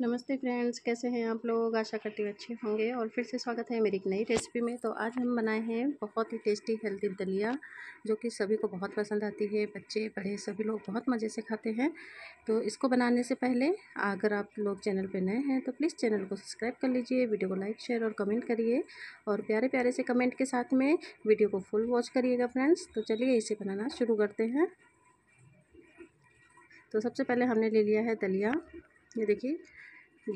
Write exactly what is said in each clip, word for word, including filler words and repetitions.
नमस्ते फ्रेंड्स, कैसे हैं आप लोग। आशा करती हूँ अच्छे होंगे और फिर से स्वागत है मेरी एक नई रेसिपी में। तो आज हम बनाए हैं बहुत ही टेस्टी हेल्दी दलिया, जो कि सभी को बहुत पसंद आती है। बच्चे बड़े सभी लोग बहुत मज़े से खाते हैं। तो इसको बनाने से पहले अगर आप लोग चैनल पर नए हैं तो प्लीज़ चैनल को सब्सक्राइब कर लीजिए, वीडियो को लाइक शेयर और कमेंट करिए और प्यारे प्यारे से कमेंट के साथ में वीडियो को फुल वॉच करिएगा फ्रेंड्स। तो चलिए इसे बनाना शुरू करते हैं। तो सबसे पहले हमने ले लिया है दलिया। ये देखिए,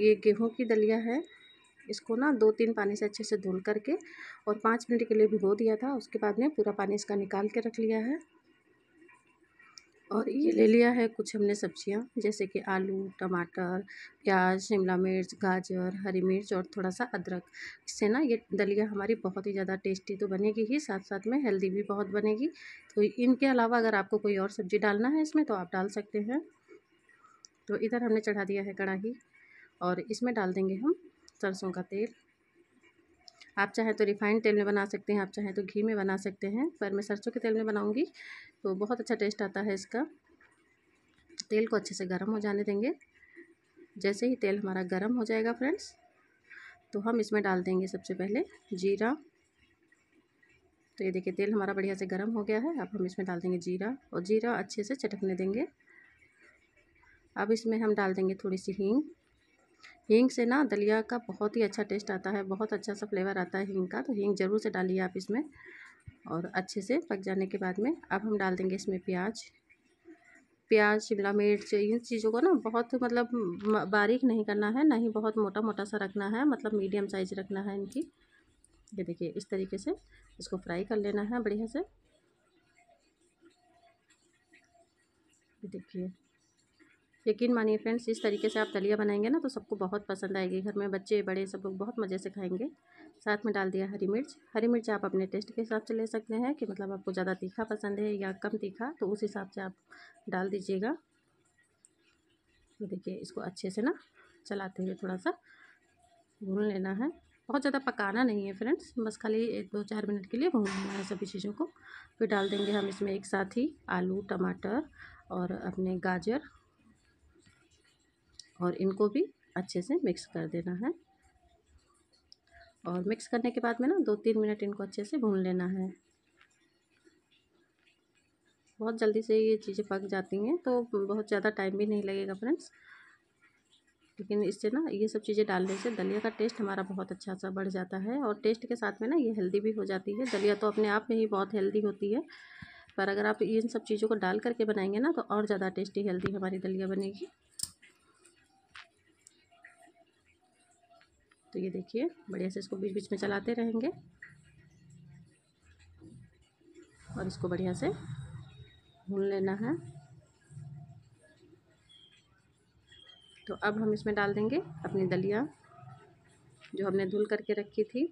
ये गेहूं की दलिया है। इसको ना दो तीन पानी से अच्छे से धुल करके और पाँच मिनट के लिए भिगो दिया था। उसके बाद में पूरा पानी इसका निकाल के रख लिया है। और ये ले लिया है कुछ हमने सब्जियां, जैसे कि आलू, टमाटर, प्याज, शिमला मिर्च, गाजर, हरी मिर्च और थोड़ा सा अदरक। इससे ना ये दलिया हमारी बहुत ही ज़्यादा टेस्टी तो बनेगी ही, साथ साथ में हेल्दी भी बहुत बनेगी। तो इनके अलावा अगर आपको कोई और सब्ज़ी डालना है इसमें तो आप डाल सकते हैं। तो इधर हमने चढ़ा दिया है कढ़ाई और इसमें डाल देंगे हम सरसों का तेल। आप चाहे तो रिफाइंड तेल में बना सकते हैं, आप चाहे तो घी में बना सकते हैं, पर मैं सरसों के तेल में बनाऊंगी तो बहुत अच्छा टेस्ट आता है इसका। तेल को अच्छे से गर्म हो जाने देंगे। जैसे ही तेल हमारा गर्म हो जाएगा फ्रेंड्स, तो हम इसमें डाल देंगे सबसे पहले जीरा। तो ये देखिए तेल हमारा बढ़िया से गर्म हो गया है। अब हम इसमें डाल देंगे जीरा और जीरा अच्छे से चटकने देंगे। अब इसमें हम डाल देंगे थोड़ी सी हींग। हींग से ना दलिया का बहुत ही अच्छा टेस्ट आता है, बहुत अच्छा सा फ्लेवर आता है हींग का। तो हींग ज़रूर से डालिए आप इसमें। और अच्छे से पक जाने के बाद में अब हम डाल देंगे इसमें प्याज। प्याज, शिमला मिर्च, इन चीज़ों को ना बहुत मतलब बारीक नहीं करना है, ना ही बहुत मोटा मोटा सा रखना है, मतलब मीडियम साइज़ रखना है इनकी। ये देखिए इस तरीके से इसको फ्राई कर लेना है बढ़िया से। देखिए यकीन मानिए फ्रेंड्स, इस तरीके से आप दलिया बनाएंगे ना तो सबको बहुत पसंद आएगी। घर में बच्चे बड़े सब लोग बहुत मज़े से खाएंगे। साथ में डाल दिया हरी मिर्च। हरी मिर्च आप अपने टेस्ट के हिसाब से ले सकते हैं कि मतलब आपको ज़्यादा तीखा पसंद है या कम तीखा, तो उस हिसाब से आप डाल दीजिएगा। तो देखिए इसको अच्छे से ना चलाते हुए थोड़ा सा भून लेना है। बहुत ज़्यादा पकाना नहीं है फ्रेंड्स, बस खाली एक दो चार मिनट के लिए भून लेना है सभी चीज़ों को। फिर डाल देंगे हम इसमें एक साथ ही आलू, टमाटर और अपने गाजर, और इनको भी अच्छे से मिक्स कर देना है। और मिक्स करने के बाद में ना दो तीन मिनट इनको अच्छे से भून लेना है। बहुत जल्दी से ये चीज़ें पक जाती हैं तो बहुत ज़्यादा टाइम भी नहीं लगेगा फ्रेंड्स। लेकिन इससे ना ये सब चीज़ें डालने से दलिया का टेस्ट हमारा बहुत अच्छा सा बढ़ जाता है और टेस्ट के साथ में ना ये हेल्दी भी हो जाती है। दलिया तो अपने आप में ही बहुत हेल्दी होती है, पर अगर आप इन सब चीज़ों को डाल करके बनाएंगे ना तो और ज़्यादा टेस्टी हेल्दी हमारी दलिया बनेगी। तो ये देखिए बढ़िया से इसको बीच बीच में चलाते रहेंगे और इसको बढ़िया से भून लेना है। तो अब हम इसमें डाल देंगे अपनी दलिया जो हमने धुल करके रखी थी।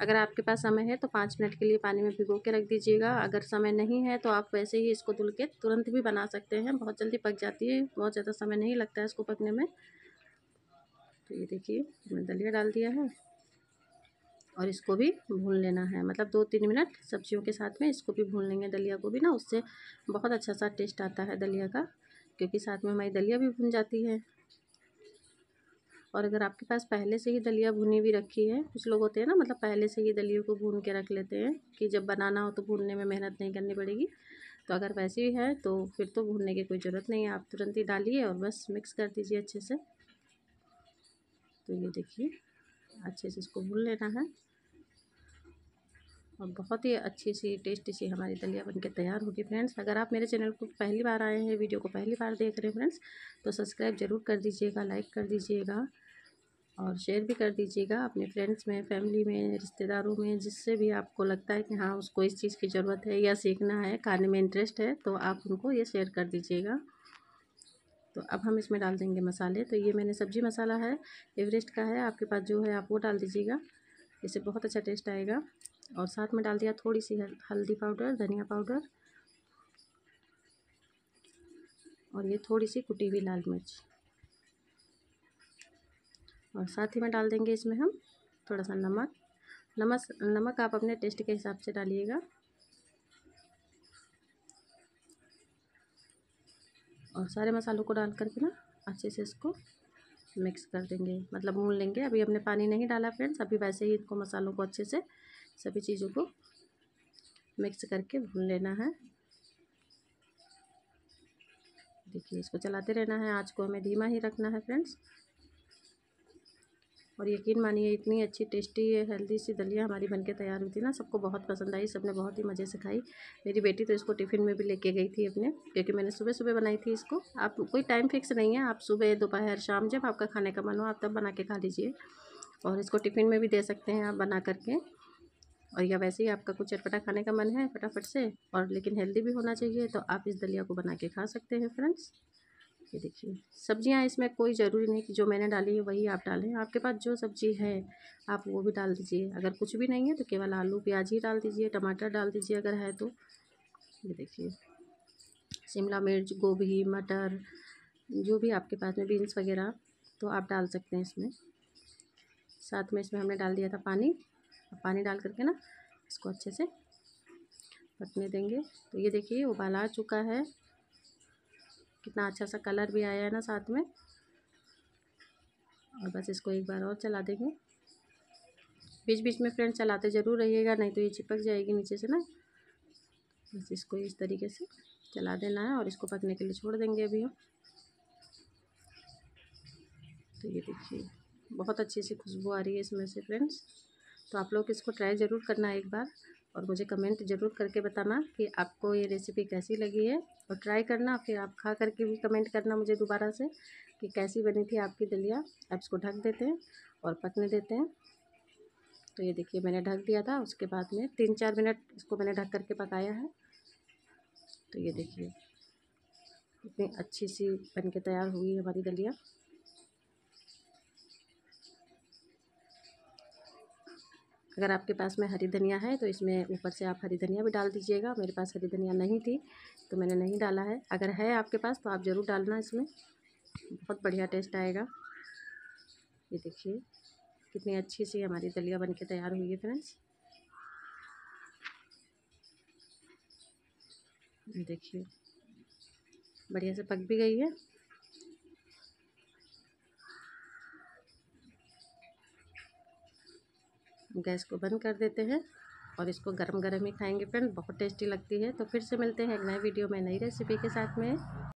अगर आपके पास समय है तो पाँच मिनट के लिए पानी में भिगो के रख दीजिएगा। अगर समय नहीं है तो आप वैसे ही इसको धुल के तुरंत भी बना सकते हैं, बहुत जल्दी पक जाती है, बहुत ज़्यादा समय नहीं लगता है इसको पकने में। तो ये देखिए हमने दलिया डाल दिया है और इसको भी भून लेना है। मतलब दो तीन मिनट सब्जियों के साथ में इसको भी भून लेंगे, दलिया को भी ना, उससे बहुत अच्छा सा टेस्ट आता है दलिया का, क्योंकि साथ में हमारी दलिया भी भून जाती है। और अगर आपके पास पहले से ही दलिया भुनी भी रखी है, कुछ लोग होते हैं ना मतलब पहले से ही दलिया को भून के रख लेते हैं कि जब बनाना हो तो भूनने में मेहनत नहीं करनी पड़ेगी, तो अगर वैसे ही है तो फिर तो भूनने की कोई ज़रूरत नहीं है। आप तुरंत ही डालिए और बस मिक्स कर दीजिए अच्छे से। तो ये देखिए अच्छे से इसको भून लेना है और बहुत ही अच्छी सी टेस्टी सी हमारी दलिया बनके तैयार होगी फ्रेंड्स। अगर आप मेरे चैनल को पहली बार आए हैं, वीडियो को पहली बार देख रहे हैं फ्रेंड्स, तो सब्सक्राइब ज़रूर कर दीजिएगा, लाइक कर दीजिएगा और शेयर भी कर दीजिएगा अपने फ्रेंड्स में, फैमिली में, रिश्तेदारों में, जिससे भी आपको लगता है कि हाँ उसको इस चीज़ की ज़रूरत है या सीखना है, खाने में इंटरेस्ट है, तो आप उनको ये शेयर कर दीजिएगा। तो अब हम इसमें डाल देंगे मसाले। तो ये मैंने सब्ज़ी मसाला है, एवरेस्ट का है, आपके पास जो है आप वो डाल दीजिएगा, इससे बहुत अच्छा टेस्ट आएगा। और साथ में डाल दिया थोड़ी सी हल्दी पाउडर, धनिया पाउडर और ये थोड़ी सी कुटी हुई लाल मिर्च। और साथ ही में डाल देंगे इसमें हम थोड़ा सा नमक। नमक नमक आप अपने टेस्ट के हिसाब से डालिएगा। और सारे मसालों को डाल करके ना अच्छे से इसको मिक्स कर देंगे, मतलब भून लेंगे। अभी हमने पानी नहीं डाला फ्रेंड्स, अभी वैसे ही इसको मसालों को अच्छे से सभी चीज़ों को मिक्स करके भून लेना है। देखिए इसको चलाते रहना है, आँच को हमें धीमा ही रखना है फ्रेंड्स। और यकीन मानिए इतनी अच्छी टेस्टी हेल्दी सी दलिया हमारी बनके तैयार हुई थी ना, सबको बहुत पसंद आई, सबने बहुत ही मज़े से खाई। मेरी बेटी तो इसको टिफ़िन में भी लेके गई थी अपने, क्योंकि मैंने सुबह सुबह बनाई थी इसको। आप कोई टाइम फिक्स नहीं है, आप सुबह दोपहर शाम जब आपका खाने का मन हो आप तब बना के खा लीजिए। और इसको टिफ़िन में भी दे सकते हैं आप बना करके, और या वैसे ही आपका कुछ चटपटा खाने का मन है फटाफट से, और लेकिन हेल्दी भी होना चाहिए, तो आप इस दलिया को बना के खा सकते हैं फ्रेंड्स। ये देखिए सब्जियां इसमें कोई ज़रूरी नहीं कि जो मैंने डाली है वही आप डालें, आपके पास जो सब्जी है आप वो भी डाल दीजिए। अगर कुछ भी नहीं है तो केवल आलू प्याज ही डाल दीजिए, टमाटर डाल दीजिए अगर है तो। ये देखिए शिमला मिर्च, गोभी, मटर, जो भी आपके पास में बीन्स वगैरह, तो आप डाल सकते हैं इसमें। साथ में इसमें हमने डाल दिया था पानी, पानी डाल करके ना इसको अच्छे से पकने देंगे। तो ये देखिए उबाल आ चुका है, कितना अच्छा सा कलर भी आया है ना साथ में। और बस इसको एक बार और चला देंगे, बीच बीच में फ्रेंड्स चलाते ज़रूर रहिएगा, नहीं तो ये चिपक जाएगी नीचे से ना। बस इसको इस तरीके से चला देना है और इसको पकने के लिए छोड़ देंगे अभी हम। तो ये देखिए बहुत अच्छी सी खुशबू आ रही है इसमें से फ्रेंड्स। तो आप लोग इसको ट्राई ज़रूर करना एक बार, और मुझे कमेंट ज़रूर करके बताना कि आपको ये रेसिपी कैसी लगी है। और ट्राई करना, फिर आप खा करके भी कमेंट करना मुझे दोबारा से कि कैसी बनी थी आपकी दलिया। आप इसको ढक देते हैं और पकने देते हैं। तो ये देखिए मैंने ढक दिया था, उसके बाद में तीन चार मिनट इसको मैंने ढक करके पकाया है। तो ये देखिए इतनी अच्छी सी बन के तैयार हुई हमारी दलिया। अगर आपके पास में हरी धनिया है तो इसमें ऊपर से आप हरी धनिया भी डाल दीजिएगा, मेरे पास हरी धनिया नहीं थी तो मैंने नहीं डाला है। अगर है आपके पास तो आप ज़रूर डालना, इसमें बहुत बढ़िया टेस्ट आएगा। ये देखिए कितनी अच्छी सी हमारी दलिया बनके तैयार हुई है फ्रेंड्स। ये देखिए बढ़िया से पक भी गई है। गैस को बंद कर देते हैं और इसको गरम गरम ही खाएंगे फ्रेंड्स, बहुत टेस्टी लगती है। तो फिर से मिलते हैं एक नए वीडियो में नई रेसिपी के साथ में।